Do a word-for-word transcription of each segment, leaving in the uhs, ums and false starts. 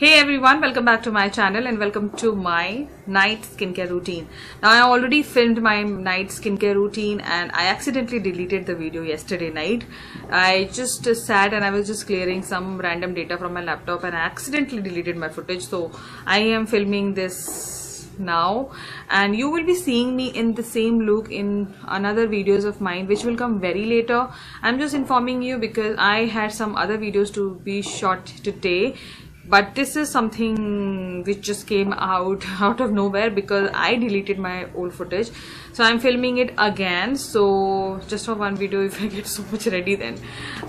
Hey everyone, welcome back to my channel and welcome to my night skincare routine. Now I already filmed my night skincare routine and I accidentally deleted the video yesterday night. I just sat and I was just clearing some random data from my laptop and I accidentally deleted my footage, so I am filming this now and you will be seeing me in the same look in another videos of mine which will come very later. I'm just informing you because I had some other videos to be shot today. But this is something which just came out out of nowhere because I deleted my old footage. So I'm filming it again. So just for one video, if I get so much ready, then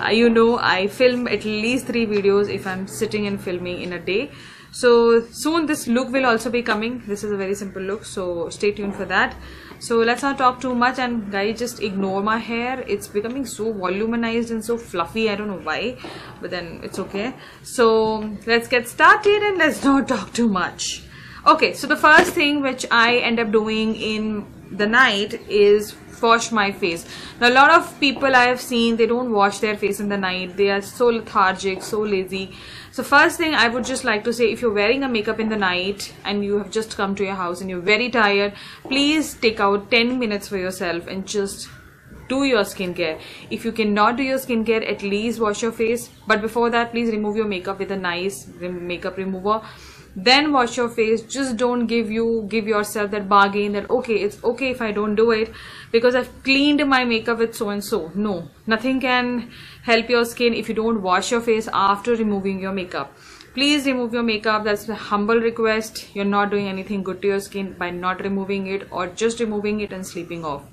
uh, you know I film at least three videos if I'm sitting and filming in a day. So soon this look will also be coming. This is a very simple look. So stay tuned for that. So let's not talk too much and guys, just ignore my hair. It's becoming so voluminized and so fluffy. I don't know why, but then it's okay. So let's get started and let's not talk too much. Okay, so the first thing which I end up doing in the night is wash my face. Now a lot of people I have seen, they don't wash their face in the night. They are so lethargic, so lazy. So first thing I would just like to say, if you're wearing a makeup in the night and you have just come to your house and you're very tired, please take out ten minutes for yourself and just do your skincare. If you cannot do your skincare, at least wash your face. But before that, please remove your makeup with a nice makeup remover. Then wash your face. Just don't give you give yourself that bargain that okay, it's okay if I don't do it because I've cleaned my makeup with so and so. No, nothing can help your skin if you don't wash your face after removing your makeup. Please remove your makeup. That's a humble request. You're not doing anything good to your skin by not removing it or just removing it and sleeping off.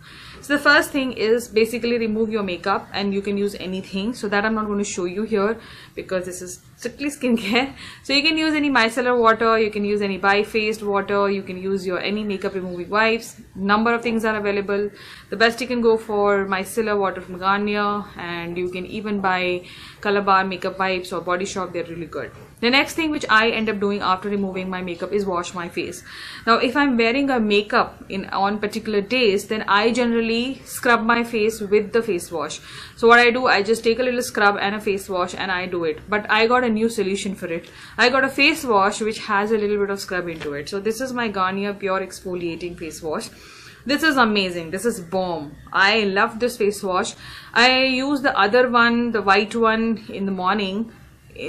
So the first thing is basically remove your makeup, and you can use anything. So that I'm not going to show you here because this is strictly skincare. So you can use any micellar water, you can use any bi-faced water, you can use your any makeup removing wipes. Number of things are available. The best you can go for micellar water from Garnier, and you can even buy Colourbar makeup wipes or Body Shop. They're really good. The next thing which I end up doing after removing my makeup is wash my face. Now if I'm wearing a makeup in on particular days, then I generally scrub my face with the face wash. So what I do, I just take a little scrub and a face wash and I do it. But I got a new solution for it. I got a face wash which has a little bit of scrub into it. So this is my Garnier Pure Exfoliating Face Wash. This is amazing. This is bomb. I love this face wash. I use the other one, the white one, in the morning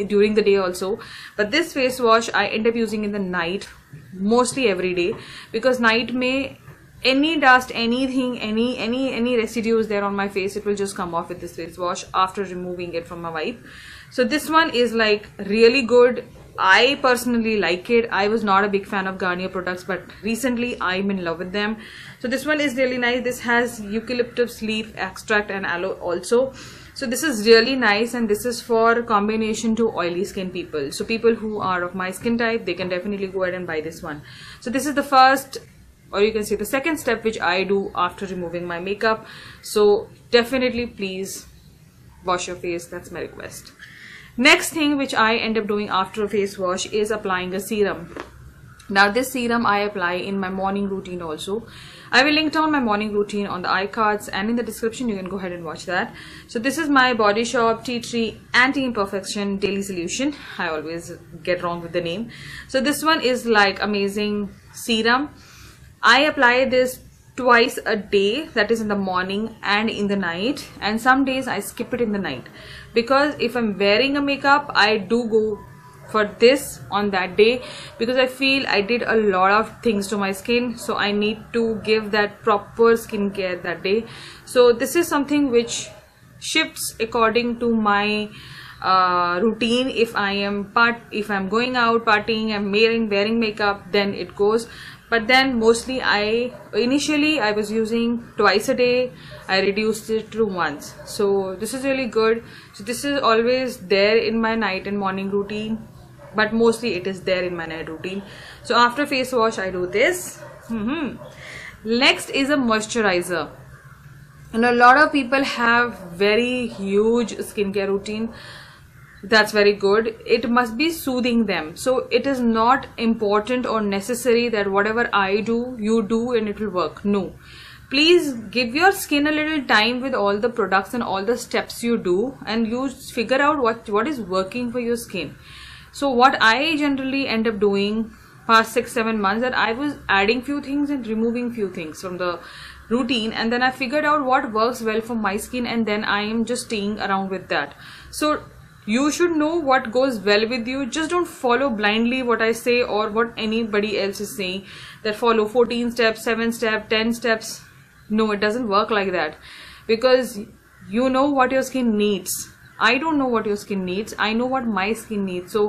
during the day also, but this face wash I end up using in the night, mostly every day, because night may any dust, anything, any any any residues there on my face, it will just come off with this face wash after removing it from my wipe. So this one is like really good. I personally like it. I was not a big fan of Garnier products, but recently I'm in love with them. So this one is really nice. This has eucalyptus leaf extract and aloe also. So this is really nice, and this is for combination to oily skin people. So people who are of my skin type, they can definitely go ahead and buy this one. So this is the first, or you can say the second step which I do after removing my makeup. So definitely please wash your face. That's my request. Next thing which I end up doing after a face wash is applying a serum. Now this serum I apply in my morning routine also. I will link down my morning routine on the iCards and in the description. You can go ahead and watch that. So this is my Body Shop Tea Tree Anti Imperfection Daily Solution. I always get wrong with the name. So this one is like amazing serum. I apply this twice a day, that is in the morning and in the night, and some days I skip it in the night because if I'm wearing a makeup, I do go for this on that day because I feel I did a lot of things to my skin, so I need to give that proper skincare that day. So this is something which shifts according to my uh routine. If I am part if I'm going out partying and wearing wearing makeup, then it goes. But then mostly I initially I was using twice a day. I reduced it to once. So this is really good. So this is always there in my night and morning routine, but mostly it is there in my night routine. So after face wash I do this. Mm-hmm. Next is a moisturizer. And a lot of people have very huge skincare routine. That's very good. It must be soothing them. So it is not important or necessary that whatever I do, you do and it will work. No. Please give your skin a little time with all the products and all the steps you do, and you figure out what, what is working for your skin. So what I generally end up doing past six seven months, that I was adding few things and removing few things from the routine, and then I figured out what works well for my skin, and then I am just staying around with that. So you should know what goes well with you. Just don't follow blindly what I say or what anybody else is saying, that follow fourteen steps, seven steps, ten steps. No, it doesn't work like that, because you know what your skin needs. I don't know what your skin needs. I know what my skin needs. So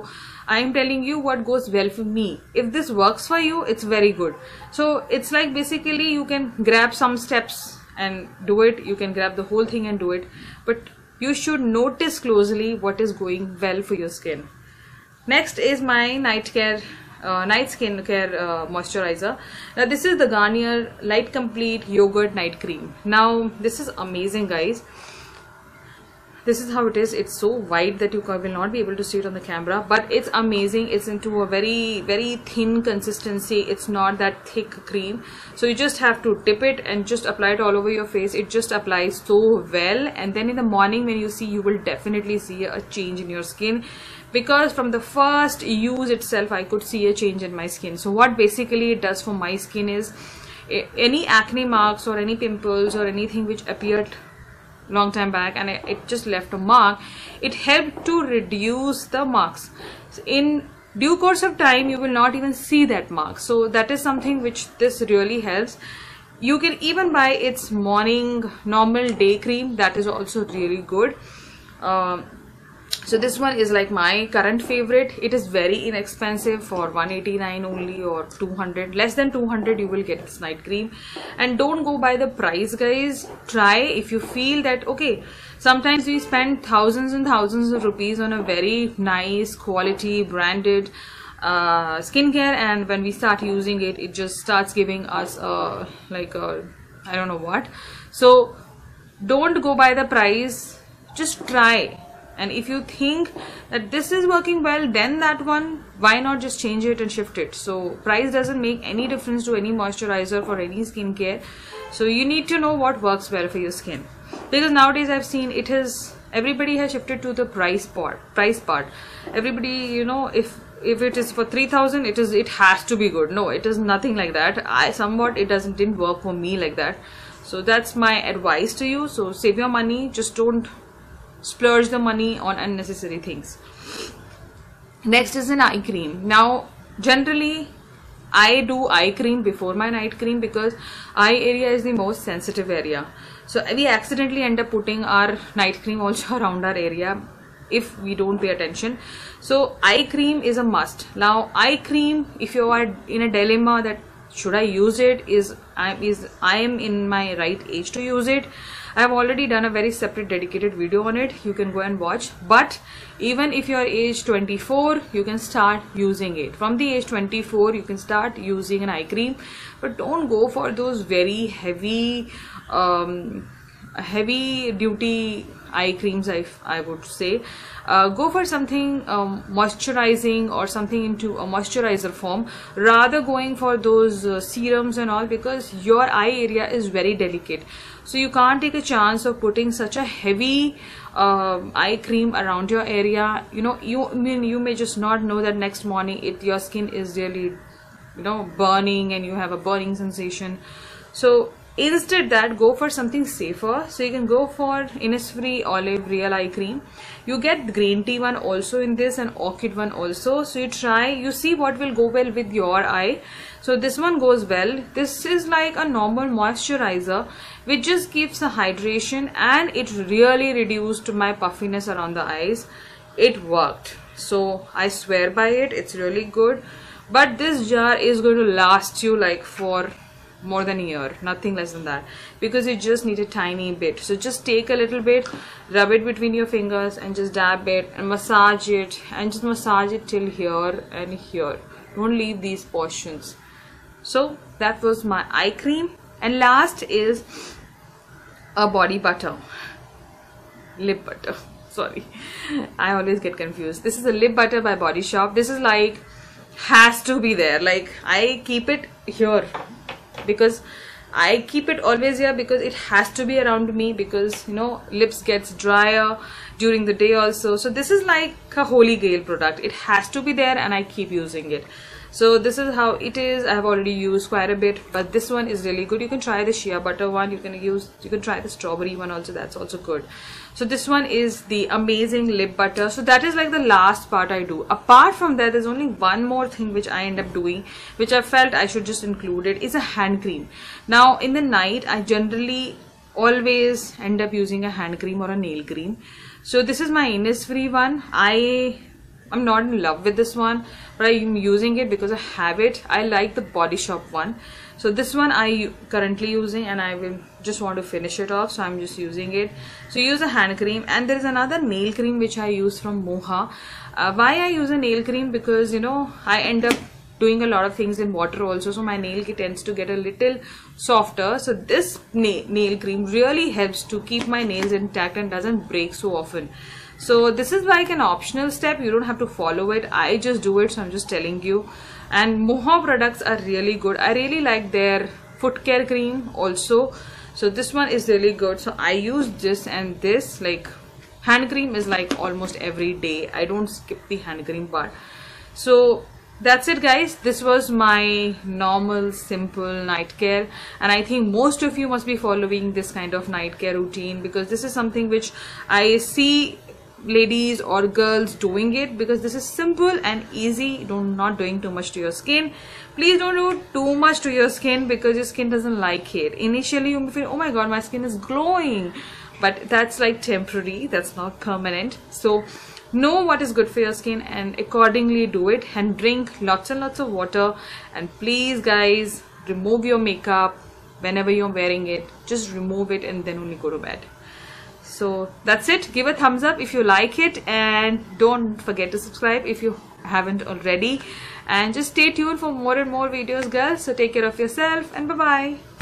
I am telling you what goes well for me. If this works for you, it's very good. So it's like basically you can grab some steps and do it. You can grab the whole thing and do it. But you should notice closely what is going well for your skin. Next is my night care, uh, night skin care uh, moisturizer. Now this is the Garnier Light Complete Yogurt Night Cream. Now this is amazing, guys. This is how it is. It's so wide that you will not be able to see it on the camera, but it's amazing. It's into a very very thin consistency. It's not that thick cream, so you just have to tip it and just apply it all over your face. It just applies so well, and then in the morning when you see, you will definitely see a change in your skin, because from the first use itself I could see a change in my skin. So what basically it does for my skin is, any acne marks or any pimples or anything which appeared long time back and it just left a mark, it helped to reduce the marks. In due course of time you will not even see that mark, so that is something which this really helps. You can even buy its morning normal day cream, that is also really good. Um, so this one is like my current favorite. It is very inexpensive, for one eighty-nine only or two hundred, less than two hundred you will get this night cream. And don't go by the price, guys. Try, if you feel that okay, sometimes we spend thousands and thousands of rupees on a very nice quality branded uh, skincare, and when we start using it, it just starts giving us a, like a, I don't know what. So don't go by the price, just try. And if you think that this is working well, then that one, why not just change it and shift it? So price doesn't make any difference to any moisturizer for any skincare. So you need to know what works well for your skin, because nowadays I've seen it is, everybody has shifted to the price part. Price part. Everybody, you know, if if it is for three thousand, it is, it has to be good. No, it is nothing like that. I somewhat it doesn't didn't work for me like that. So that's my advice to you. So save your money. Just don't splurge the money on unnecessary things. Next is an eye cream. Now generally I do eye cream before my night cream, because eye area is the most sensitive area, so we accidentally end up putting our night cream also around our area if we don't pay attention. So eye cream is a must. Now eye cream, if you are in a dilemma that should I use it, is I is I am in my right age to use it. I have already done a very separate dedicated video on it, you can go and watch. But even if you are age twenty-four, you can start using it. From the age twenty-four you can start using an eye cream, but don't go for those very heavy um, heavy duty eye creams. I, I would say uh, go for something um, moisturizing, or something into a moisturizer form, rather going for those uh, serums and all, because your eye area is very delicate. So you can't take a chance of putting such a heavy uh, eye cream around your area. You know, you I mean you may just not know that next morning it your skin is really, you know, burning, and you have a burning sensation. So instead that, go for something safer. So you can go for Innisfree Olive Real Eye Cream. You get green tea one also in this, and orchid one also. So you try, you see what will go well with your eye. So this one goes well. This is like a normal moisturizer which just gives the hydration, and it really reduced my puffiness around the eyes. It worked. So I swear by it. It's really good. But this jar is going to last you like for more than a year, nothing less than that, because you just need a tiny bit. So just take a little bit, rub it between your fingers, and just dab it and massage it, and just massage it till here and here. Don't leave these portions. So that was my eye cream. And last is a body butter, lip butter, sorry, I always get confused. This is a lip butter by Body Shop. This is like, has to be there, like I keep it here, because I keep it always here because it has to be around me, because you know lips gets drier during the day also. So this is like a holy grail product. It has to be there and I keep using it. So this is how it is. I have already used quite a bit, but this one is really good. You can try the shea butter one, you can use you can try the strawberry one also, that's also good. So this one is the amazing lip butter. So that is like the last part I do. Apart from that, there's only one more thing which I end up doing, which I felt I should just include it, is a hand cream. Now in the night I generally always end up using a hand cream or a nail cream. So this is my Innisfree one. I I'm not in love with this one, but I'm using it because I have it. I like the Body Shop one. So this one I currently using and I will just want to finish it off, so I'm just using it. So use a hand cream, and there is another nail cream which I use from Moha. Uh, why I use a nail cream? Because you know I end up doing a lot of things in water also, so my nail tends to get a little softer. So this nail, nail cream really helps to keep my nails intact and doesn't break so often. So this is like an optional step, you don't have to follow it. I just do it, so I'm just telling you. And Moha products are really good. I really like their foot care cream also. So this one is really good. So I use this and this. Like hand cream is like almost every day. I don't skip the hand cream part. So that's it guys, this was my normal simple night care, and I think most of you must be following this kind of night care routine, because this is something which I see ladies or girls doing it, because this is simple and easy. Don't not doing too much to your skin. Please don't do too much to your skin, because your skin doesn't like it. Initially you may feel, oh my god, my skin is glowing, but that's like temporary, that's not permanent. So know what is good for your skin and accordingly do it, and drink lots and lots of water, and please guys, remove your makeup whenever you're wearing it. Just remove it and then only go to bed. So that's it. Give a thumbs up if you like it, and don't forget to subscribe if you haven't already, and just stay tuned for more and more videos, girls. So take care of yourself and bye bye.